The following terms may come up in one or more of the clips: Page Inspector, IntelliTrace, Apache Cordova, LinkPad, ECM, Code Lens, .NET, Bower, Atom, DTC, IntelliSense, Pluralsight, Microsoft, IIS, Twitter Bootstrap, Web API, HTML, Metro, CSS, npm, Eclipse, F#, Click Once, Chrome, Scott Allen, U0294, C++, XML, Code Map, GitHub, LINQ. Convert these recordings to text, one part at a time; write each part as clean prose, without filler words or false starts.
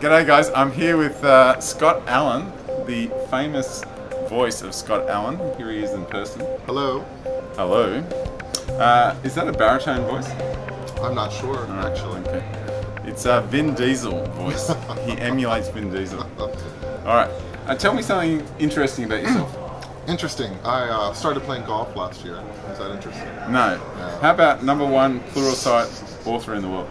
G'day guys, I'm here with Scott Allen, the famous voice of Scott Allen. Here he is in person. Hello. Hello. Is that a baritone voice? I'm not sure, actually. Okay. It's a Vin Diesel voice. He emulates Vin Diesel. Alright, tell me something interesting about yourself. Interesting. I started playing golf last year. Is that interesting? No. Yeah. How about #1 Pluralsight author in the world?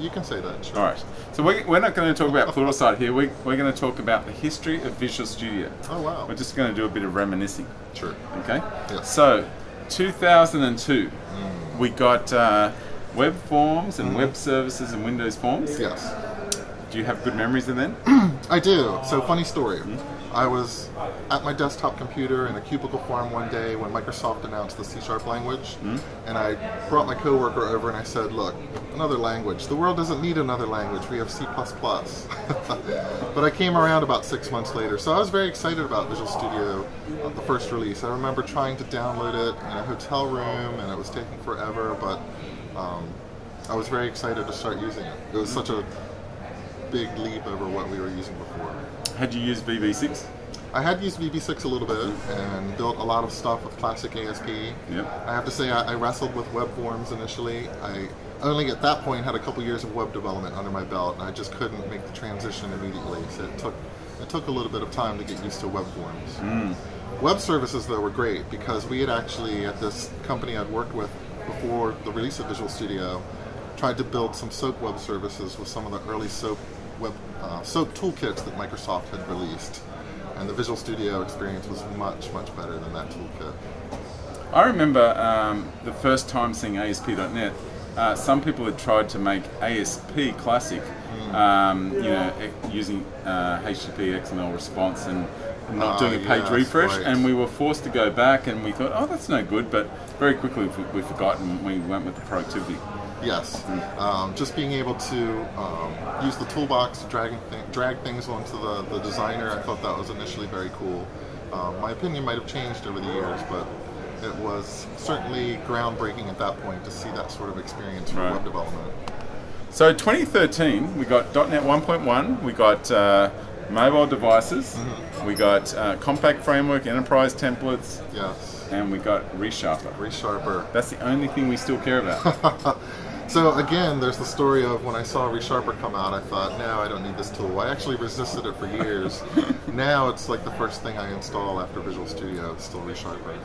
You can say that. Sure. All right. So we're not going to talk about Pluralsight here. We're going to talk about the history of Visual Studio. Oh, wow. We're just going to do a bit of reminiscing. Sure. Okay? Yeah. So, 2002, we got web forms and web services and Windows forms. Yes. Do you have good memories of then? I do. So, funny story. I was at my desktop computer in a cubicle farm one day when Microsoft announced the C# language, and I brought my coworker over and I said, look, another language. The world doesn't need another language. We have C++. But I came around about 6 months later, so I was very excited about Visual Studio, the first release. I remember trying to download it in a hotel room, and it was taking forever, but I was very excited to start using it. It was such a big leap over what we were using before. Had you used VB6? I had used VB6 a little bit and built a lot of stuff with Classic ASP. Yep. I have to say I wrestled with web forms initially. I only at that point had a couple years of web development under my belt, and I just couldn't make the transition immediately. So it took a little bit of time to get used to web forms. Web services though were great because we had actually at this company I'd worked with before the release of Visual Studio tried to build some SOAP web services with some of the early SOAP web SOAP toolkits that Microsoft had released, and the Visual Studio experience was much better than that toolkit. I remember the first time seeing ASP.net. Some people had tried to make ASP Classic, you know, using HTTP XML response and not doing a page refresh, and we were forced to go back, and we thought, oh, that's no good. But very quickly we forgot, and we went with the productivity. Yes, just being able to use the toolbox to drag things onto the designer, I thought that was initially very cool. My opinion might have changed over the years, but it was certainly groundbreaking at that point to see that sort of experience from web development. So 2013, we got .NET 1.1, we got mobile devices, we got compact framework, enterprise templates, and we got ReSharper. That's the only thing we still care about. So again, there's the story of when I saw ReSharper come out, I thought, no, I don't need this tool. I actually resisted it for years. Now it's like the first thing I install after Visual Studio is still ReSharper.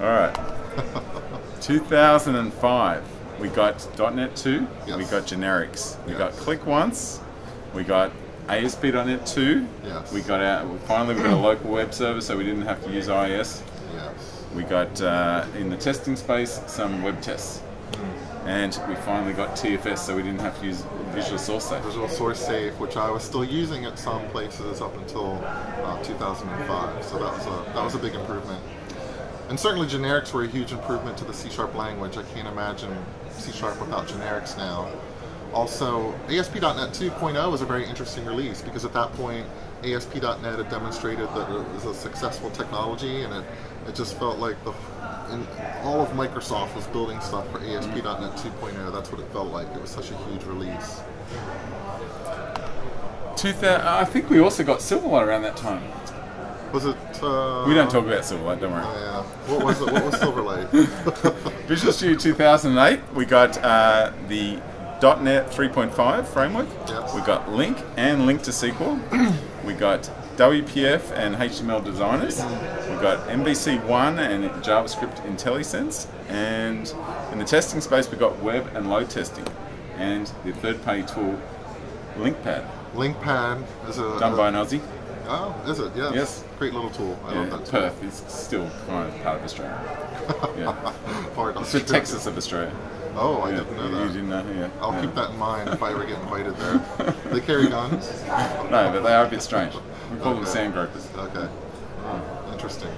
All right. 2005, we got .NET 2, we got generics. We got Click Once, we got ASP.NET 2, we got our, finally we got a local web server, so we didn't have to use IIS. We got, in the testing space, some web tests. And we finally got TFS, so we didn't have to use Visual Source Safe. Visual Source Safe, which I was still using at some places up until 2005, so that was a big improvement. And certainly generics were a huge improvement to the C# language. I can't imagine C# without generics now. Also, ASP.NET 2.0 was a very interesting release because at that point, ASP.NET had demonstrated that it was a successful technology, and it just felt like all of Microsoft was building stuff for ASP.NET 2.0. That's what it felt like. It was such a huge release. I think we also got Silverlight around that time. Was it? We don't talk about Silverlight, don't worry. What was it? What was Silverlight? Visual Studio 2008, we got the .NET 3.5 framework. We got LINQ and LINQ to SQL. We got WPF and HTML designers. We've got MVC1 and JavaScript IntelliSense. And in the testing space, we've got web and load testing. And the third-party tool, LinkPad. LinkPad is a... Done by an Aussie. Oh, is it? Yes. Great little tool. I love that tool. Perth is still kind of part of Australia. It's the Texas of Australia. Oh, I didn't know that. You didn't know, I'll keep that in mind if I ever get invited there. They carry guns? No, but they are a bit strange. We call them sand gropers. Okay. Interesting.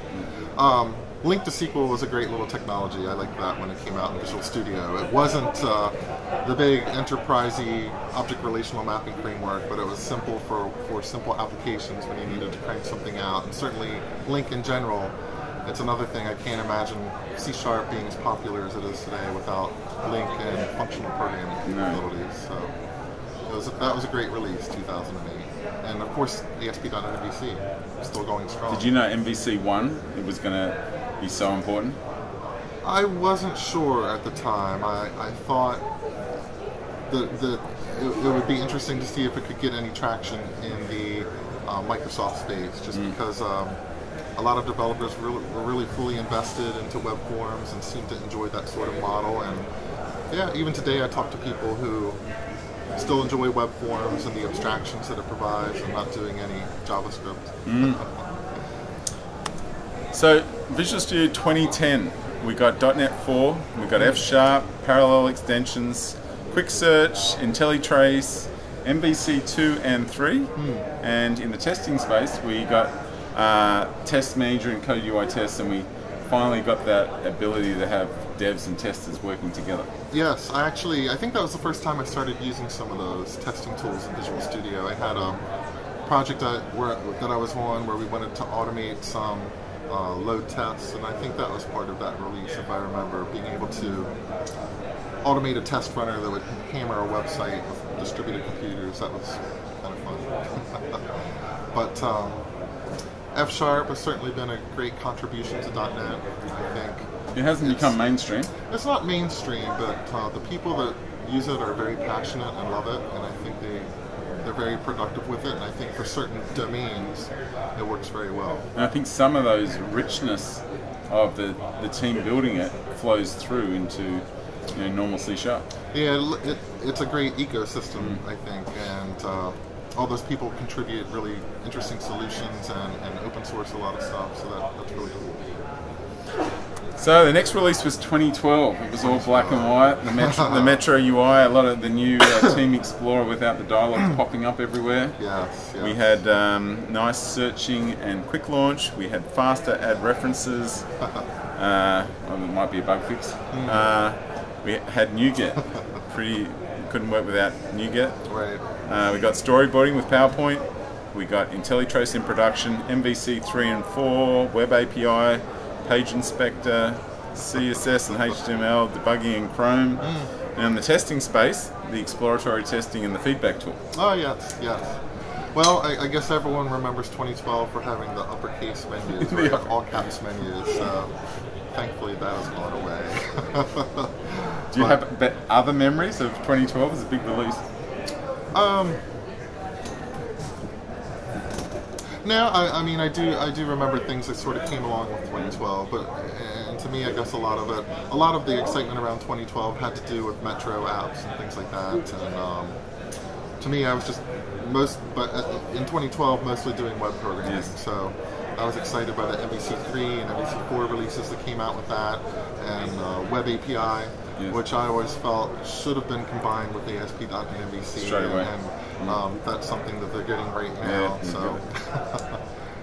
LINQ to SQL was a great little technology. I liked that when it came out in Visual Studio. It wasn't the big enterprise-y object relational mapping framework, but it was simple for simple applications when you needed to crank something out. And certainly LINQ in general, it's another thing. I can't imagine C# being as popular as it is today without LINQ and functional programming capabilities. So. That was a great release, 2008. And of course, the ASP.net MVC still going strong. Did you know MVC1 it was going to be so important? I wasn't sure at the time. I thought it would be interesting to see if it could get any traction in the Microsoft space, just because a lot of developers were really fully invested into web forms and seemed to enjoy that sort of model. And yeah, even today I talk to people who still enjoy web forms and the abstractions that it provides and not doing any JavaScript. So Visual Studio 2010, we got .NET 4, we got F#, parallel extensions, Quick Search, IntelliTrace, MVC 2 and 3, and in the testing space we got Test Manager and Code UI Tests, and we finally got that ability to have devs and testers working together. Yes, I think that was the first time I started using some of those testing tools in Visual Studio. I had a project that I was on where we wanted to automate some load tests, and I think that was part of that release, if I remember, being able to automate a test runner that would hammer a website with distributed computers. That was kind of fun. But F# has certainly been a great contribution to .NET, I think. It hasn't become mainstream. It's not mainstream, but the people that use it are very passionate and love it, and I think they're very productive with it, and I think for certain domains it works very well. And I think some of those richness of the team building it flows through into normal C#. Yeah, it's a great ecosystem, I think, and all those people contribute really interesting solutions and open source a lot of stuff, so that's really cool. So the next release was 2012. It was all black and white. The Metro UI, a lot of the new Team Explorer without the dialogue popping up everywhere. Yes, yes. We had nice searching and quick launch. We had faster add references. Well, it might be a bug fix. We had NuGet. Couldn't work without NuGet. Right. We got storyboarding with PowerPoint. We got IntelliTrace in production, MVC 3 and 4, Web API, Page Inspector, CSS and HTML, debugging in Chrome. And in the testing space, the exploratory testing and the feedback tool. Oh, yes, yes. Well, I guess everyone remembers 2012 for having the uppercase menus, the all caps menus. So thankfully that has gone away. Do you have other memories of 2012 as a big release? No, I mean, I do remember things that sort of came along with 2012, and to me, I guess a lot of the excitement around 2012 had to do with Metro apps and things like that. And to me, I was just in 2012 mostly doing web programming. Yes. So I was excited by the MVC 3 and MVC 4 releases that came out with that, and Web API, which I always felt should have been combined with the ASP.net MVC. Straight away. And that's something that they're getting right now. Yeah, so,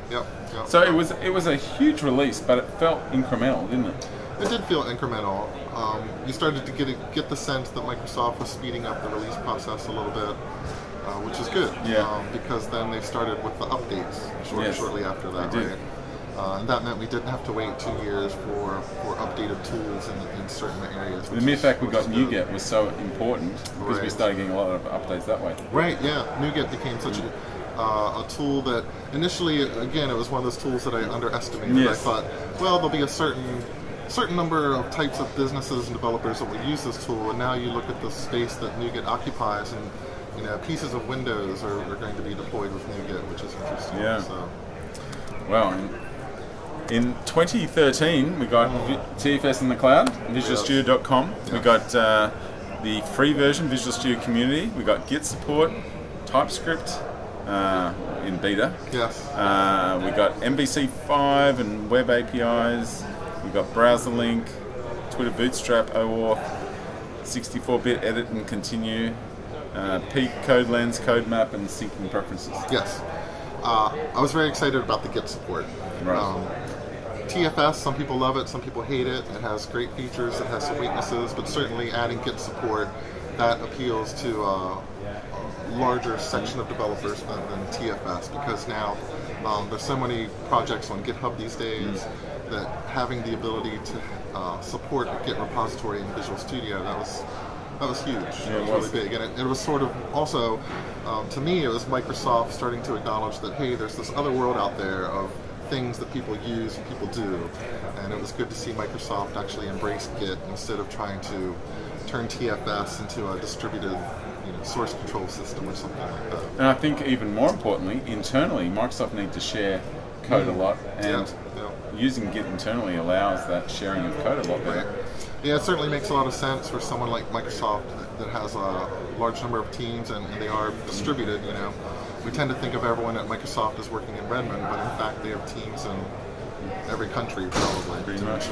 yep. So it was a huge release, but it felt incremental, didn't it? It did feel incremental. You started to get the sense that Microsoft was speeding up the release process a little bit. Which is good, because then they started with the updates shortly after that. Right? And that meant we didn't have to wait 2 years for updated tools in certain areas. The mere fact we got NuGet was so important because we started getting a lot of updates that way. Right, yeah. NuGet became such a tool that initially, again, it was one of those tools that I underestimated. Yes. I thought, well, there'll be a certain number of types of businesses and developers that will use this tool, and now you look at the space that NuGet occupies, and pieces of Windows are going to be deployed with NuGet, which is interesting. Yeah. So. Well, in 2013, we got TFS in the cloud, visualstudio.com. We got the free version, Visual Studio Community. We got Git support, TypeScript in beta. Yes. We got MVC5 and web APIs. We got browser link, Twitter Bootstrap, OAuth, 64-bit edit and continue. Peak, code lens, code map, and syncing preferences. Yes. I was very excited about the Git support. Right. TFS, some people love it, some people hate it. It has great features, it has some weaknesses, but certainly adding Git support, that appeals to a larger section of developers than TFS, because now there's so many projects on GitHub these days that having the ability to support a Git repository in Visual Studio, that was That was huge. Yeah, it was really big, and it was sort of also, to me, it was Microsoft starting to acknowledge that, hey, there's this other world out there of things that people use and people do, and it was good to see Microsoft actually embrace Git instead of trying to turn TFS into a distributed source control system or something like that. And I think even more importantly, internally, Microsoft need to share code a lot, and using Git internally allows that sharing of code a lot better. Right. Yeah, it certainly makes a lot of sense for someone like Microsoft that has a large number of teams and they are distributed, We tend to think of everyone at Microsoft as working in Redmond, but in fact they have teams in every country probably. Pretty much.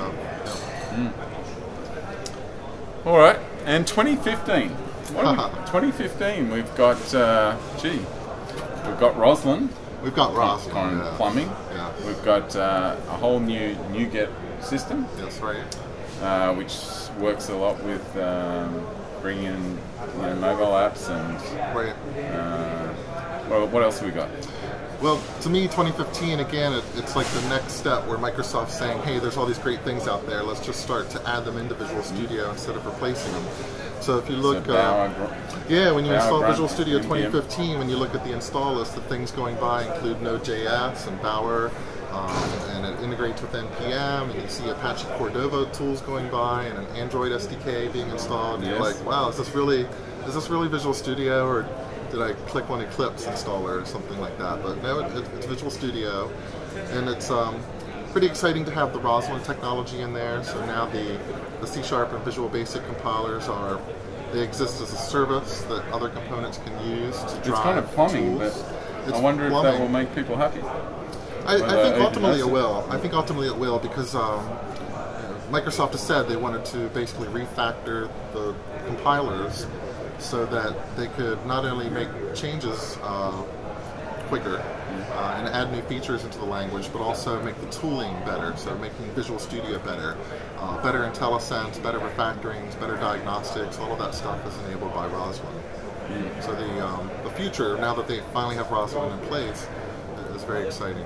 All right, and 2015. What are we, 2015, we've got, we've got Roslyn. We've got Roslyn. On plumbing. Yeah. We've got a whole new NuGet system. That's right. Which works a lot with bringing in mobile apps and. Right. Well, what else have we got? Well, to me, 2015, again, it's like the next step where Microsoft's saying, hey, there's all these great things out there. Let's just start to add them into Visual Studio instead of replacing them. So if you look, when you install Visual Studio 2015, when you look at the install list, the things going by include Node.js and Bower, and it integrates with NPM, and you see Apache Cordova tools going by, and an Android SDK being installed, and you're like, wow, is this really Visual Studio, or did I click on Eclipse installer or something like that? But no, it's Visual Studio, and it's pretty exciting to have the Roslyn technology in there. So now the C# and Visual Basic compilers they exist as a service that other components can use to drive. It's kind of plumbing, but I wonder if that will make people happy. I think ultimately it will. I think ultimately it will, because Microsoft has said they wanted to basically refactor the compilers so that they could not only make changes quicker and add new features into the language, but also make the tooling better, so making Visual Studio better. Better IntelliSense, better refactorings, better diagnostics, all of that stuff is enabled by Roslyn. So the future, now that they finally have Roslyn in place, is very exciting.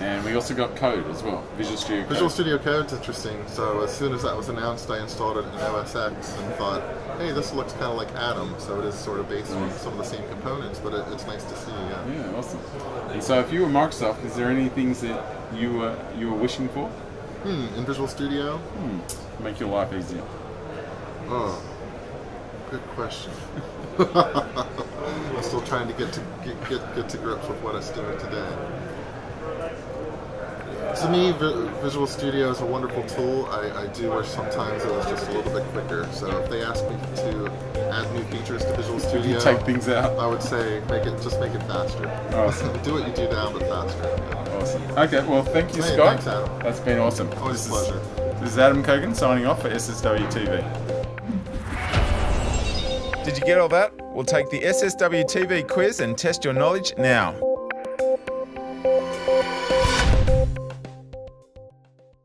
And we also got code as well, Visual Studio Code. Visual Studio Code's interesting. So as soon as that was announced, I installed it in OS X and thought, hey, this looks kind of like Atom. So it is sort of based on some of the same components, but it's nice to see. Yeah, awesome. And so if you were Microsoft, is there any things that you were wishing for? In Visual Studio? Make your life easier. Oh, good question. I'm still trying to get to grips with what it's doing today. To me, Visual Studio is a wonderful tool. I do wish sometimes it was just a little bit quicker. So if they asked me to add new features to Visual Studio, you take things out. I would say just make it faster. Awesome. Do what you do now, but faster. Awesome. Okay, well, thank you, Scott. Thanks, Adam. That's been awesome. Always a pleasure. This is Adam Cogan signing off for SSW TV. Did you get all that? We'll take the SSW TV quiz and test your knowledge now.